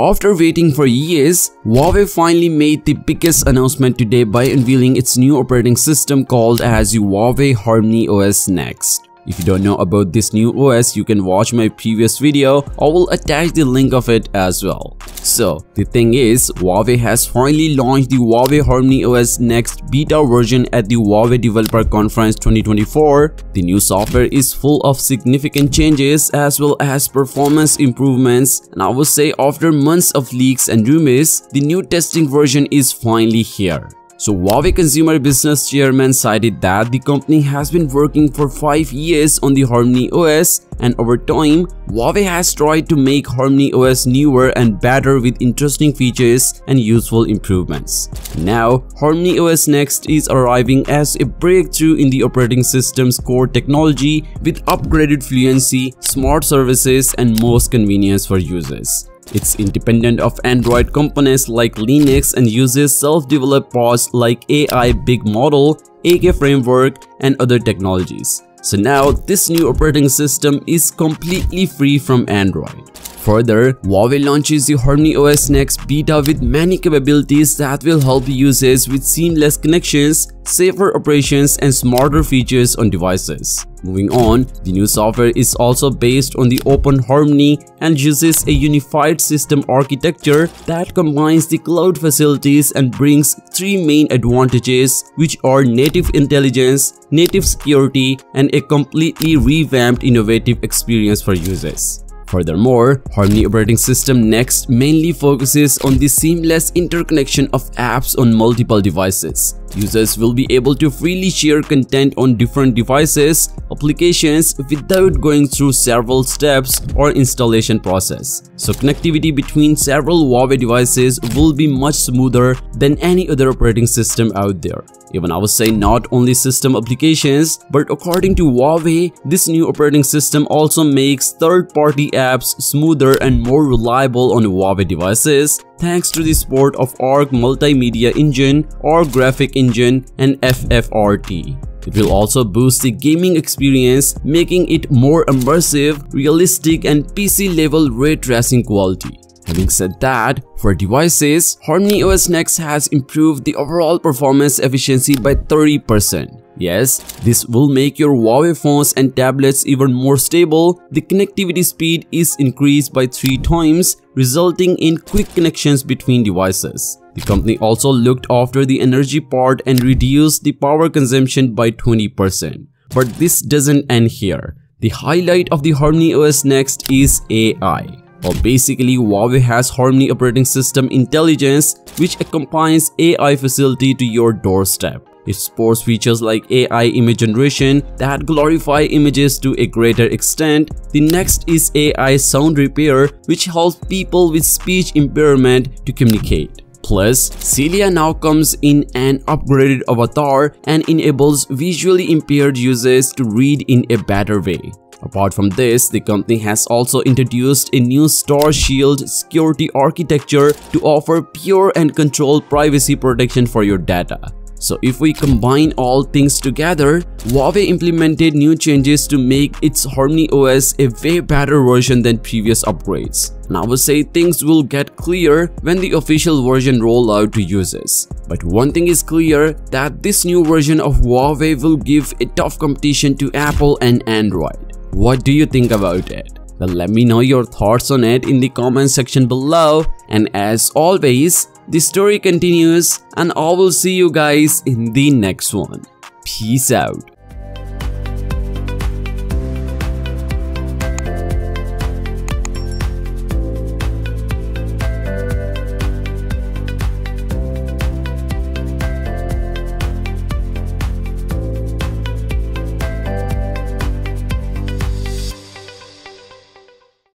After waiting for years, Huawei finally made the biggest announcement today by unveiling its new operating system called as Huawei HarmonyOS NEXT. If you don't know about this new OS, you can watch my previous video. I will attach the link of it as well. So, the thing is, Huawei has finally launched the Huawei HarmonyOS NEXT beta version at the Huawei Developer Conference 2024. The new software is full of significant changes as well as performance improvements, and I would say after months of leaks and rumors, the new testing version is finally here. So, Huawei Consumer Business Chairman cited that the company has been working for 5 years on the Harmony OS, and over time, Huawei has tried to make Harmony OS newer and better with interesting features and useful improvements. Now, Harmony OS NEXT is arriving as a breakthrough in the operating system's core technology with upgraded fluency, smart services, and most convenience for users. It's independent of Android components like Linux and uses self-developed parts like AI Big Model, AK Framework, and other technologies. So now, this new operating system is completely free from Android. Further, Huawei launches the HarmonyOS NEXT beta with many capabilities that will help users with seamless connections, safer operations, and smarter features on devices. Moving on, the new software is also based on the Open Harmony and uses a unified system architecture that combines the cloud facilities and brings 3 main advantages, which are native intelligence, native security, and a completely revamped innovative experience for users. Furthermore, Harmony Operating System NEXT mainly focuses on the seamless interconnection of apps on multiple devices. Users will be able to freely share content on different devices, applications without going through several steps or installation process. So connectivity between several Huawei devices will be much smoother than any other operating system out there. Even I would say not only system applications, but according to Huawei, this new operating system also makes third-party apps smoother and more reliable on Huawei devices, thanks to the support of ArkMultimedia Engine, ArkGraphics Engine, and FFRT. It will also boost the gaming experience, making it more immersive, realistic, and PC-level ray tracing quality. Having said that, for devices, HarmonyOS NEXT has improved the overall performance efficiency by 30%. Yes, this will make your Huawei phones and tablets even more stable. The connectivity speed is increased by 3 times, resulting in quick connections between devices. The company also looked after the energy part and reduced the power consumption by 20%. But this doesn't end here. The highlight of the HarmonyOS NEXT is AI. Well, basically, Huawei has Harmony Operating System Intelligence, which accompanies AI facility to your doorstep. It supports features like AI image generation that glorify images to a greater extent. The next is AI sound repair, which helps people with speech impairment to communicate. Plus, Celia now comes in an upgraded avatar and enables visually impaired users to read in a better way. Apart from this, the company has also introduced a new Star Shield security architecture to offer pure and controlled privacy protection for your data. So if we combine all things together, Huawei implemented new changes to make its HarmonyOS a way better version than previous upgrades. And I would say things will get clear when the official version rolls out to users. But one thing is clear, that this new version of Huawei will give a tough competition to Apple and Android. What do you think about it? Well, let me know your thoughts on it in the comment section below. And as always, the story continues, and I will see you guys in the next one. Peace out.